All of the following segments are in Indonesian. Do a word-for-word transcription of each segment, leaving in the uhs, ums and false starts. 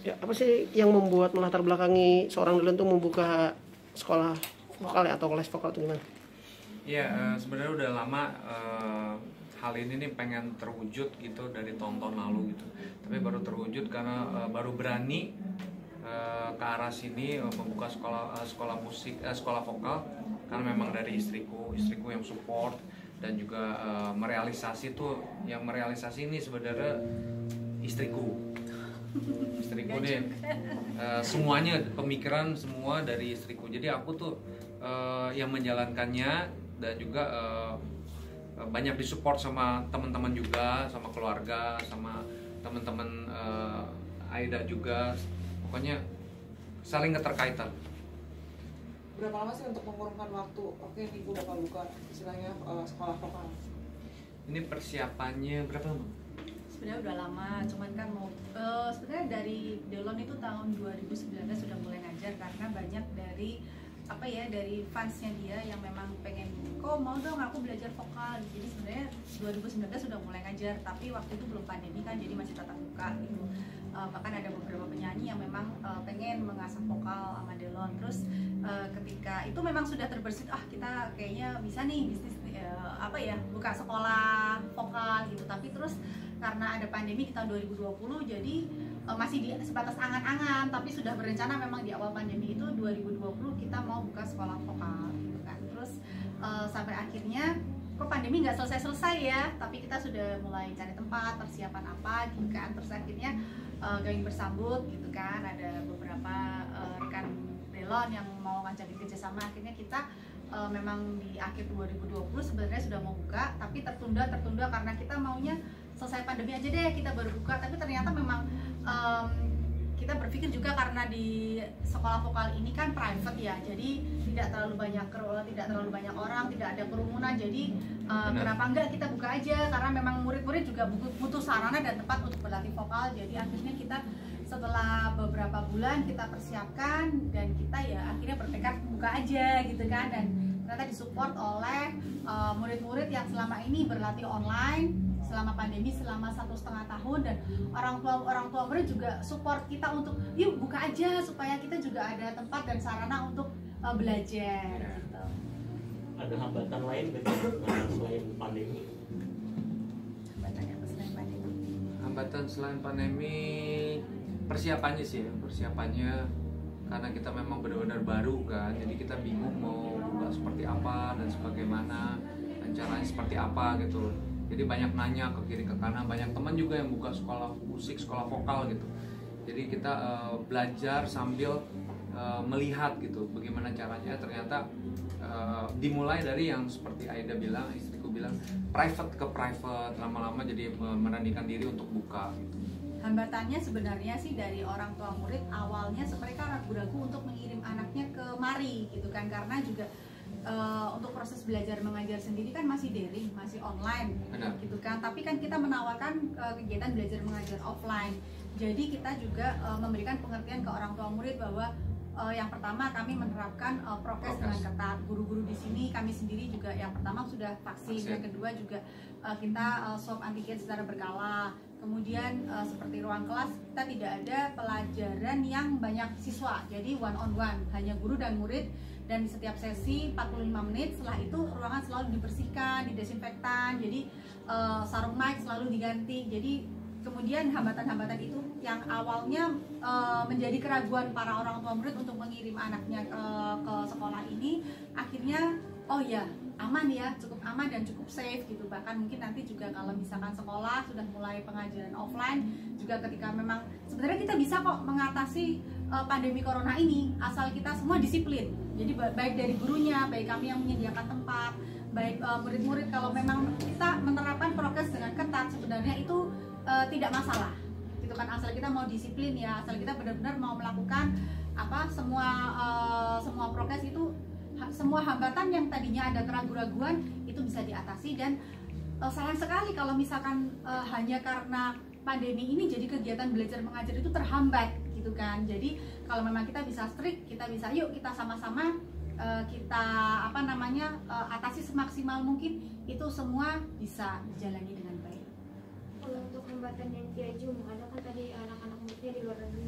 Ya, apa sih yang membuat melatar belakangi seorang Delon tuh membuka sekolah vokal ya, atau kelas vokal tuh gimana? Iya, uh, sebenarnya udah lama uh, hal ini nih pengen terwujud gitu dari tahun-tahun lalu gitu. Tapi baru terwujud karena uh, baru berani uh, ke arah sini uh, membuka sekolah uh, sekolah musik uh, sekolah vokal karena memang dari istriku, istriku yang support dan juga uh, merealisasi tuh yang merealisasi ini sebenarnya istriku. Istriku nih uh, semuanya pemikiran semua dari istriku. Jadi aku tuh uh, yang menjalankannya dan juga uh, banyak disupport sama teman-teman juga, sama keluarga, sama teman-teman uh, Aida juga. Pokoknya saling keterkaitan. Berapa lama sih untuk mengurungkan waktu, oke nih gue bakal buka istilahnya uh, sekolah vokal? Ini persiapannya berapa lama? Sebenarnya udah lama, cuman kan mau uh, sebenarnya dari Delon itu tahun dua ribu sembilan belas sudah mulai ngajar karena banyak dari apa ya dari fansnya dia yang memang pengen, kok mau dong aku belajar vokal. Jadi sebenarnya dua ribu sembilan belas sudah mulai ngajar, tapi waktu itu belum pandemi kan, jadi masih tatap muka gitu. Uh, bahkan ada beberapa penyanyi yang memang uh, pengen mengasah vokal sama Delon. Terus uh, ketika itu memang sudah terbersit, ah kita kayaknya bisa nih bisnis uh, apa ya buka sekolah vokal gitu. Tapi terus karena ada pandemi di tahun dua ribu dua puluh, jadi masih di sebatas angan-angan, tapi sudah berencana memang di awal pandemi itu dua ribu dua puluh kita mau buka sekolah vokal gitu kan. Terus uh, sampai akhirnya kok pandemi nggak selesai-selesai ya, tapi kita sudah mulai cari tempat, persiapan apa gitu kan. Terus akhirnya uh, gayung bersambut gitu kan, ada beberapa uh, rekan Delon yang mau ngajakin kerjasama. Akhirnya kita uh, memang di akhir dua ribu dua puluh sebenarnya sudah mau buka, tapi tertunda-tertunda karena kita maunya selesai pandemi aja deh kita baru buka. Tapi ternyata memang um, kita berpikir juga karena di sekolah vokal ini kan private ya, jadi tidak terlalu banyak tidak terlalu banyak orang, tidak ada kerumunan. Jadi uh, kenapa enggak kita buka aja, karena memang murid-murid juga butuh sarana dan tempat untuk berlatih vokal. Jadi akhirnya kita setelah beberapa bulan kita persiapkan dan kita ya akhirnya bertekad buka aja gitu kan. Dan ternyata disupport oleh murid-murid uh, yang selama ini berlatih online selama pandemi selama satu setengah tahun, dan orang tua orang tua murid juga support kita untuk yuk buka aja supaya kita juga ada tempat dan sarana untuk uh, belajar gitu. Ada hambatan lain selain pandemi? Hambatan apa selain pandemi? Hambatan selain pandemi persiapannya sih ya, persiapannya karena kita memang benar-benar baru kan, jadi kita bingung mau buka seperti apa dan sebagaimana rencananya seperti apa gitu. Jadi banyak nanya ke kiri ke kanan, banyak teman juga yang buka sekolah musik, sekolah vokal gitu. Jadi kita uh, belajar sambil uh, melihat gitu, bagaimana caranya. Ternyata uh, dimulai dari yang seperti Aida bilang, istriku bilang, private ke private, lama-lama jadi uh, menandikan diri untuk buka gitu. Hambatannya sebenarnya sih dari orang tua murid, awalnya mereka ragu-ragu untuk mengirim anaknya ke mari gitu kan, karena juga Uh, untuk proses belajar mengajar sendiri kan masih daring, masih online. Benar. Gitu kan. Tapi kan kita menawarkan uh, kegiatan belajar mengajar offline. Jadi kita juga uh, memberikan pengertian ke orang tua murid bahwa uh, yang pertama kami menerapkan uh, prokes dengan ketat. Guru-guru di sini kami sendiri juga yang pertama sudah vaksin, vaksin. Yang kedua juga uh, kita uh, swab antigen secara berkala. Kemudian uh, seperti ruang kelas kita tidak ada pelajaran yang banyak siswa. Jadi one on one, hanya guru dan murid. Dan setiap sesi empat puluh lima menit, setelah itu ruangan selalu dibersihkan, didesinfektan, jadi uh, sarung mic selalu diganti. Jadi kemudian hambatan-hambatan itu yang awalnya uh, menjadi keraguan para orang tua murid untuk mengirim anaknya uh, ke sekolah ini, akhirnya oh ya aman ya, cukup aman dan cukup safe gitu. Bahkan mungkin nanti juga kalau misalkan sekolah sudah mulai pengajaran offline juga, ketika memang sebenarnya kita bisa kok mengatasi uh, pandemi corona ini asal kita semua disiplin. Jadi baik dari gurunya, baik kami yang menyediakan tempat, baik murid-murid, uh, kalau memang kita menerapkan prokes dengan ketat sebenarnya itu uh, tidak masalah. Gitu kan, asal kita mau disiplin ya, asal kita benar-benar mau melakukan apa semua uh, semua prokes itu, semua hambatan yang tadinya ada keraguan-keraguan itu bisa diatasi. Dan uh, sayang sekali kalau misalkan uh, hanya karena pandemi ini jadi kegiatan belajar mengajar itu terhambat gitu kan. Jadi kalau memang kita bisa strict, kita bisa yuk kita sama-sama uh, kita apa namanya uh, atasi semaksimal mungkin, itu semua bisa dijalani dengan baik. Kalau untuk hambatan yang diajukan, karena kan tadi anak-anak muridnya di luar negeri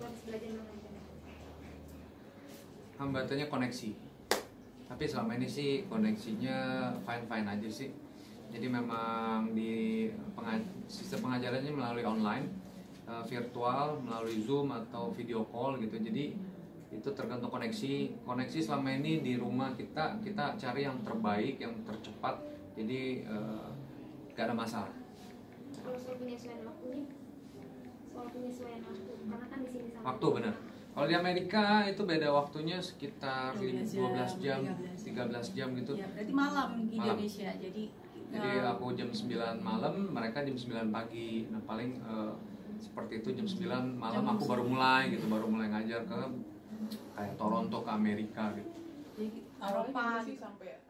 Habis belajar manajemen. Hambatannya koneksi. Tapi selama ini sih koneksinya fine-fine aja sih. Jadi memang di pengaj sistem pengajarannya melalui online, uh, virtual, melalui Zoom atau video call gitu. Jadi itu tergantung koneksi. Koneksi selama ini di rumah kita, kita cari yang terbaik, yang tercepat. Jadi uh, gak ada masalah. Kalau soal penyesuaian waktunya, soal penyesuaian waktu, karena kan di sini sama waktu benar. Kalau di Amerika itu beda waktunya sekitar dua belas jam, tiga belas jam gitu. Ya, berarti malam di Indonesia. Malam. Jadi Jadi aku jam sembilan malam, mereka jam sembilan pagi. Nah, paling uh, seperti itu jam sembilan malam aku baru mulai gitu, baru mulai ngajar ke kayak Toronto, ke Amerika gitu. Jadi Eropa sih sampai